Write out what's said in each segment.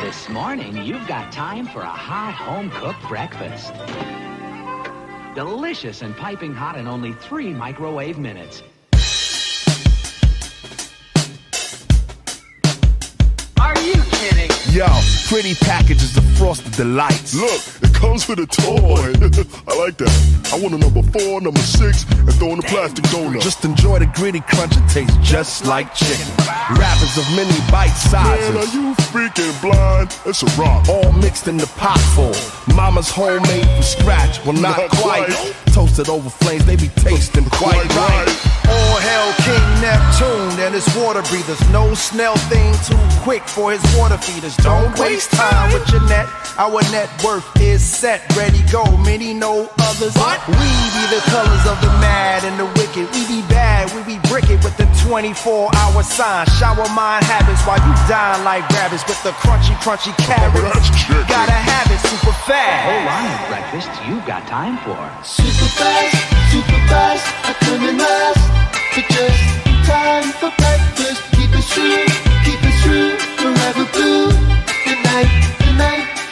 This morning, you've got time for a hot home-cooked breakfast. Delicious and piping hot in only 3 microwave minutes. Are you kidding? Yo, pretty packages of Frosted Delights. Look, it comes with a toy. I like that. I want a number 4, number 6, and throw in the plastic donut. Just enjoy the gritty crunch. It tastes just like chicken. Wrappers of many bite sizes. Man, are you freaking blind? It's a rock. All mixed in the pot full. Mama's homemade from scratch. Well, not quite. Toasted over flames, they be tasting quite right. All hail King Neptune and his water breathers. No Snell thing too quick for his water feeders. Don't waste time with your net. Our net worth is set. Ready, go. Many know others. What? We be the colors of the mad and the wicked. We be bad. We be bricked with the 24-hour sign. Shower mind habits while you dine like rabbits with the crunchy carrots. Gotta have it super fast. A whole line of breakfast you've got time for. Super fast, I come in last. It's just time for breakfast. Keep it true, forever blue. Good night,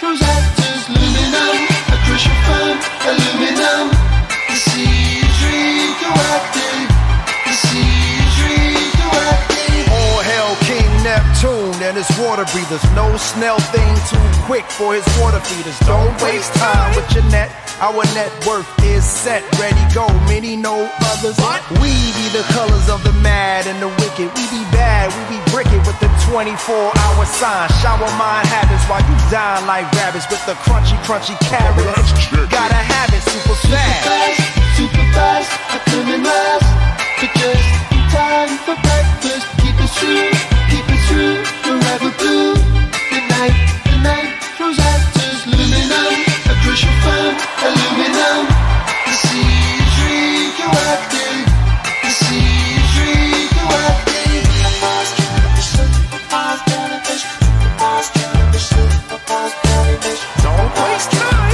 Rosatta's luminum, a crucial firm, aluminum. The sea is radioactive, the sea is radioactive. All hail King Neptune and his water breathers. No Snell thing too quick for his water feeders. Don't waste time with your net. Our net worth is set. Ready, go. Many know others. What? We be the colors of the mad and the wicked. We be bad. We be bricked with the 24-hour sign. Shower mind habits while you dine like rabbits with the crunchy carrots. Gotta have it super fast. Super fast. I come in last. But just time for breakfast. Keep it true, forever blue. Good night, Rosatta's luminum, a crucial firm. Aluminum, the sea is radioactive, the sea is radioactive. Don't waste time.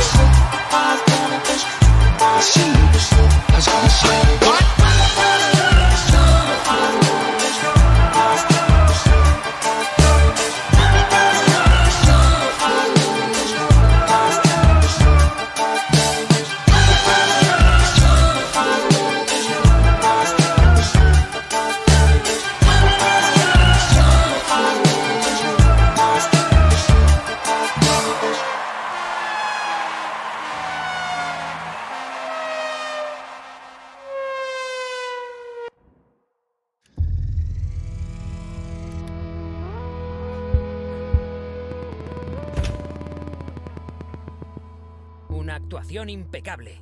The sea has gone straight. What? Actuación impecable.